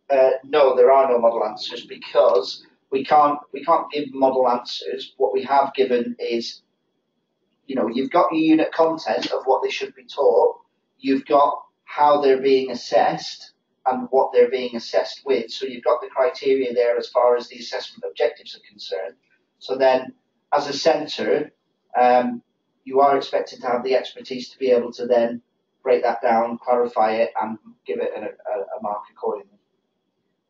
Uh, no, there are no model answers because we can't we can't give model answers. What we have given is, you know, you've got your unit content of what they should be taught. You've got how they're being assessed and what they're being assessed with. So you've got the criteria there as far as the assessment objectives are concerned. So then, as a centre, um, you are expected to have the expertise to be able to then break that down, clarify it, and give it a, a, a mark accordingly.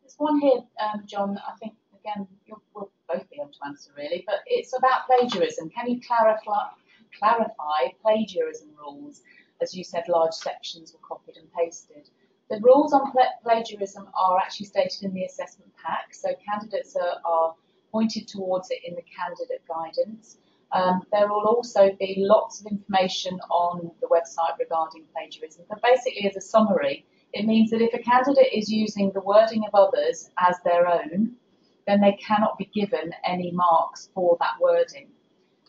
There's one here, um, John, that I think, again, you'll we'll both be able to answer, really, but it's about plagiarism. Can you clarify, clarify plagiarism rules? As you said, large sections were copied and pasted. The rules on pl plagiarism are actually stated in the assessment pack, so candidates are, are pointed towards it in the candidate guidance. Um, there will also be lots of information on the website regarding plagiarism, but basically as a summary, it means that if a candidate is using the wording of others as their own, then they cannot be given any marks for that wording.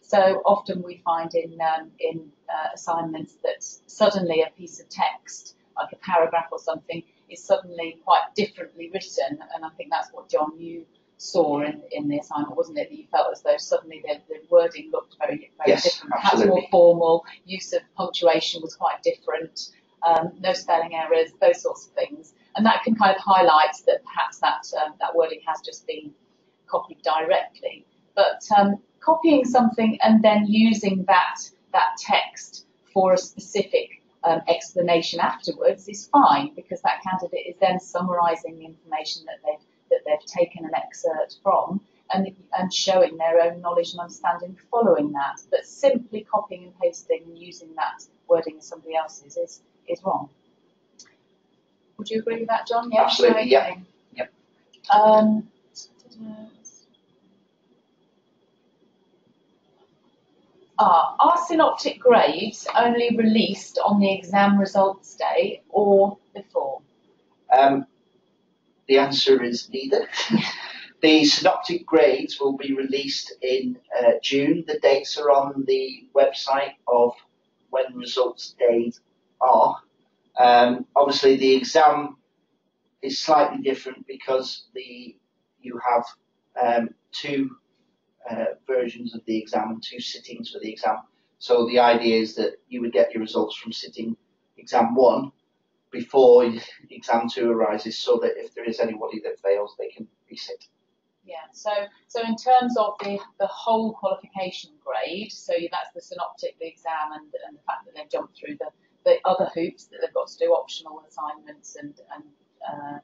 So often we find in, um, in uh, assignments that suddenly a piece of text, like a paragraph or something, is suddenly quite differently written, and I think that's what, John, you saw in, in the assignment, wasn't it, that you felt as though suddenly the, the wording looked very, very yes, different, absolutely. Perhaps more formal, use of punctuation was quite different, um, no spelling errors, those sorts of things. And that can kind of highlight that perhaps that, uh, that wording has just been copied directly. But um, copying something and then using that, that text for a specific um, explanation afterwards is fine, because that candidate is then summarising the information that they've that they've taken an excerpt from and, and showing their own knowledge and understanding following that. But simply copying and pasting and using that wording as somebody else's is, is wrong. Would you agree with that, John? Yeah, absolutely, yeah. Yep. Um, ah, are synoptic grades only released on the exam results day or before? Um, The answer is neither. The synoptic grades will be released in uh, June. The dates are on the website of when results days are. Um, obviously, the exam is slightly different because the you have um, two uh, versions of the exam and two sittings for the exam. So the idea is that you would get your results from sitting exam one before exam two arises, so that if there is anybody that fails, they can resit. Yeah, so so in terms of the, the whole qualification grade, so that's the synoptic, the exam, and, and the fact that they've jumped through the, the other hoops that they've got to do, optional assignments and, and uh,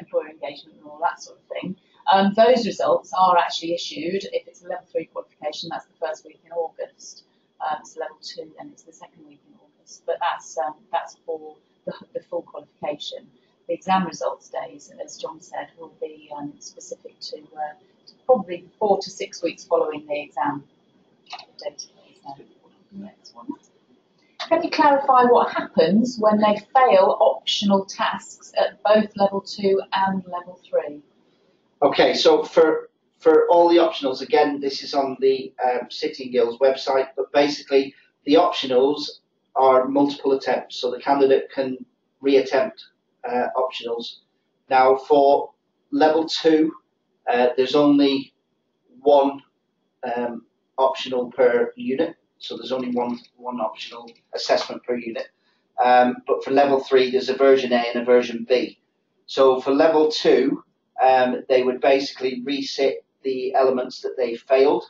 employer engagement and all that sort of thing, um, those results are actually issued. If it's a level three qualification, that's the first week in August. Um, it's level two, and it's the second week in August. But that's, um, that's for The, the full qualification. The exam results days, as John said, will be um, specific to, uh, to probably four to six weeks following the exam. Can you clarify what happens when they fail optional tasks at both level two and level three? Okay, so for for all the optionals, again, this is on the um, City and Guilds website, but basically the optionals are multiple attempts, so the candidate can re-attempt uh, optionals. Now, for level two, uh, there's only one um, optional per unit, so there's only one, one optional assessment per unit. Um, but for level three, there's a version A and a version B. So for level two, um, they would basically resit the elements that they failed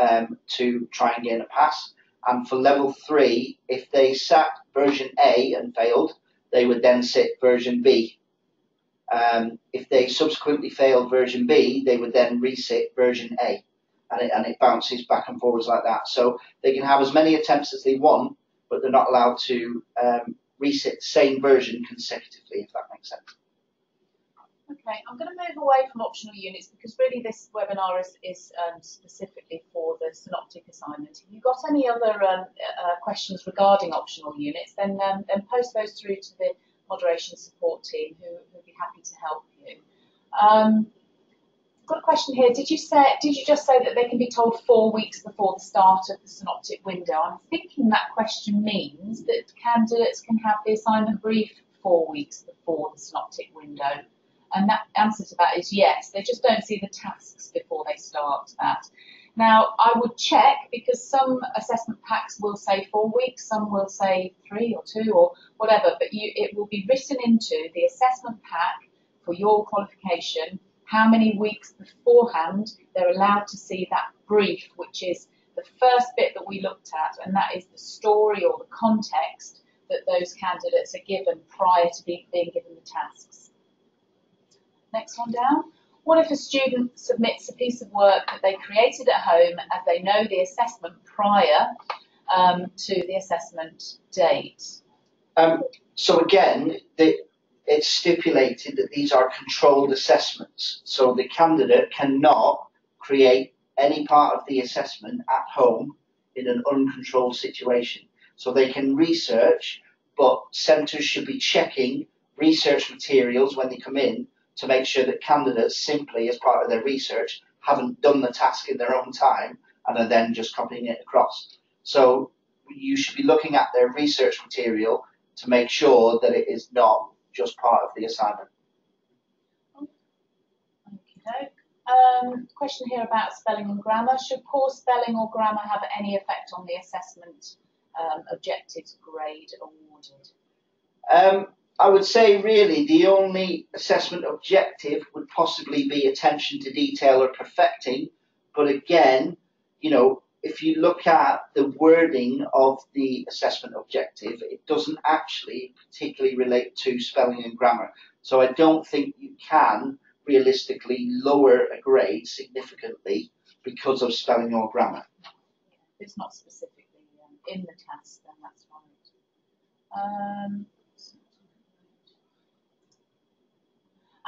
um, to try and gain a pass. And for level three, if they sat version A and failed, they would then sit version B. Um, if they subsequently failed version B, they would then resit version A. And it, and it bounces back and forwards like that. So they can have as many attempts as they want, but they're not allowed to um, resit the same version consecutively, if that makes sense. Okay, I'm going to move away from optional units because really this webinar is, is um, specifically for the synoptic assignment. If you've got any other um, uh, questions regarding optional units, then, um, then post those through to the Moderation Support team, who will be happy to help you. Um, I've got a question here. Did you say? Did you just say that they can be told four weeks before the start of the synoptic window? I'm thinking that question means that candidates can have the assignment brief four weeks before the synoptic window, and that answer to that is yes. They just don't see the tasks before they start that. Now I would check, because some assessment packs will say four weeks, some will say three or two or whatever. But you, it will be written into the assessment pack for your qualification how many weeks beforehand they're allowed to see that brief, which is the first bit that we looked at, and that is the story or the context that those candidates are given prior to being, being given the tasks. Next one down. What if a student submits a piece of work that they created at home as they know the assessment prior um, to the assessment date? Um, so again, the it's stipulated that these are controlled assessments, so the candidate cannot create any part of the assessment at home in an uncontrolled situation. So they can research, but centres should be checking research materials when they come in to make sure that candidates simply, as part of their research, haven't done the task in their own time and are then just copying it across. So you should be looking at their research material to make sure that it is not just part of the assignment. Okay. Um, question here about spelling and grammar. Should poor spelling or grammar have any effect on the assessment um, objectives grade awarded? Um, I would say really the only assessment objective would possibly be attention to detail or perfecting. But again, you know, if you look at the wording of the assessment objective, it doesn't actually particularly relate to spelling and grammar. So I don't think you can realistically lower a grade significantly because of spelling or grammar. If it's not specifically um, in the task, then that's right. Um,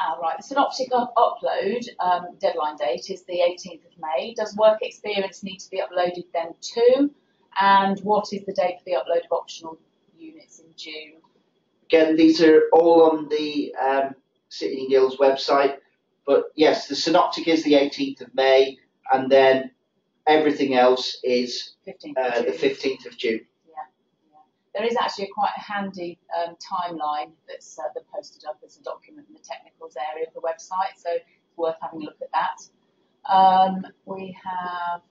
Ah, right, the synoptic up upload um, deadline date is the eighteenth of May. Does work experience need to be uploaded then too? And what is the date for the upload of optional units in June? Again, these are all on the um, City and Guilds website. But yes, the synoptic is the eighteenth of May, and then everything else is uh, the fifteenth of June. There is actually a quite handy um, timeline that's uh, been posted up as a document in the technicals area of the website, so it's worth having a look at that. Um, we have...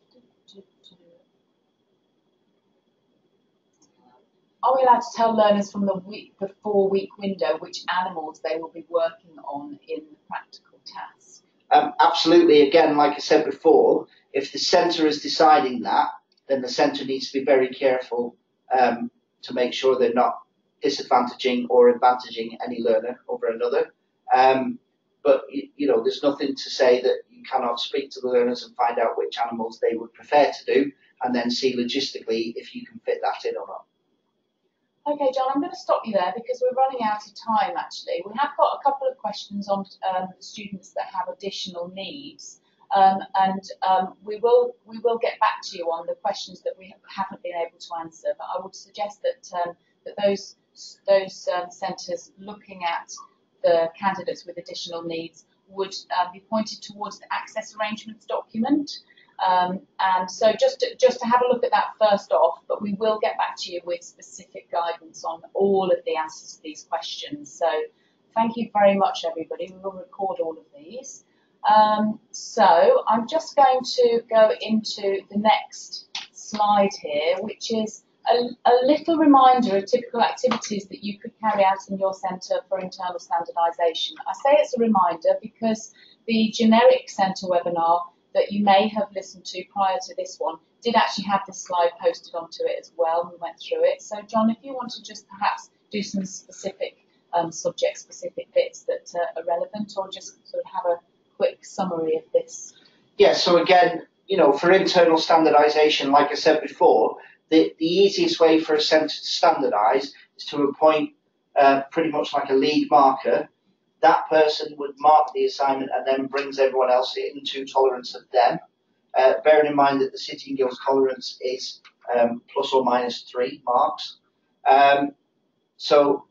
Are we allowed to tell learners from the week, the four-week window, which animals they will be working on in the practical task? Um, absolutely. Again, like I said before, if the centre is deciding that, then the centre needs to be very careful um, to make sure they're not disadvantaging or advantaging any learner over another. Um, but, you, you know, there's nothing to say that you cannot speak to the learners and find out which animals they would prefer to do, and then see logistically if you can fit that in or not. Okay, John, I'm going to stop you there because we're running out of time, actually. We have got a couple of questions on um, students that have additional needs. Um, and um, we will we will get back to you on the questions that we haven't been able to answer. But I would suggest that um, that those those um, centres looking at the candidates with additional needs would uh, be pointed towards the access arrangements document. Um, and so just to, just to have a look at that first off, but we will get back to you with specific guidance on all of the answers to these questions. So thank you very much, everybody. We will record all of these. Um, so I'm just going to go into the next slide here, which is a, a little reminder of typical activities that you could carry out in your Centre for Internal Standardisation. I say it's a reminder because the generic Centre webinar that you may have listened to prior to this one did actually have this slide posted onto it as well. We went through it. So, John, if you want to just perhaps do some specific um, subject-specific bits that uh, are relevant, or just sort of have a quick summary of this. Yeah, so again, you know, for internal standardisation, like I said before, the, the easiest way for a centre to standardise is to appoint uh, pretty much like a lead marker. That person would mark the assignment and then brings everyone else into tolerance of them. Uh, bearing in mind that the City and Guilds tolerance is um, plus or minus three marks. Um, so,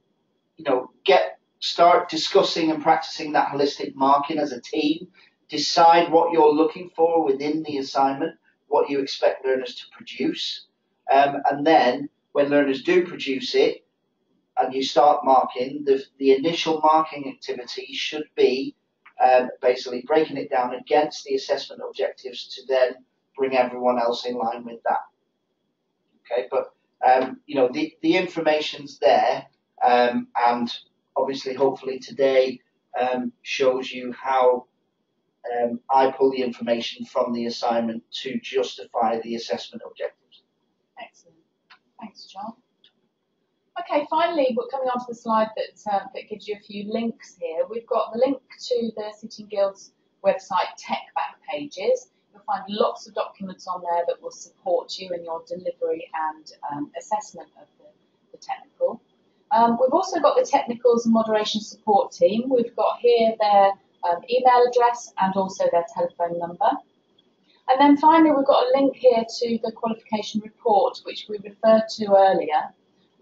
you know, get start discussing and practicing that holistic marking as a team. Decide what you're looking for within the assignment, what you expect learners to produce. Um, and then when learners do produce it, and you start marking, the, the initial marking activity should be um, basically breaking it down against the assessment objectives to then bring everyone else in line with that. Okay, but um, you know, the, the information's there, um, and obviously hopefully today um, shows you how um, I pull the information from the assignment to justify the assessment objectives. Excellent. Thanks, John. Okay, finally, we're coming on to the slide that, uh, that gives you a few links here. We've got the link to the City and Guilds website tech back pages. You'll find lots of documents on there that will support you in your delivery and um, assessment of the, the technical. Um, we've also got the Technicals Moderation Support team. We've got here their um, email address and also their telephone number. And then finally, we've got a link here to the qualification report, which we referred to earlier.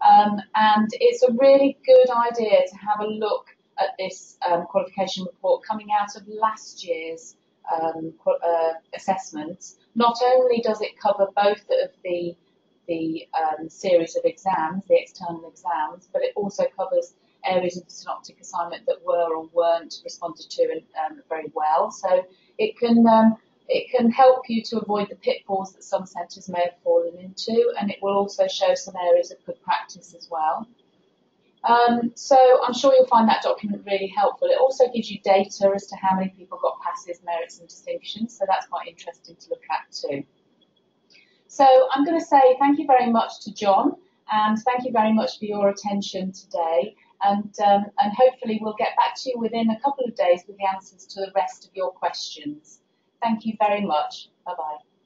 Um, and it's a really good idea to have a look at this um, qualification report coming out of last year's um, uh, assessments. Not only does it cover both of the, the um, series of exams, the external exams, but it also covers areas of the synoptic assignment that were or weren't responded to in, um, very well. So it can, um, it can help you to avoid the pitfalls that some centres may have fallen into, and it will also show some areas of good practice as well. Um, so I'm sure you'll find that document really helpful. It also gives you data as to how many people got passes, merits and distinctions, so that's quite interesting to look at too. So I'm going to say thank you very much to John, and thank you very much for your attention today, and, um, and hopefully we'll get back to you within a couple of days with the answers to the rest of your questions. Thank you very much. Bye-bye.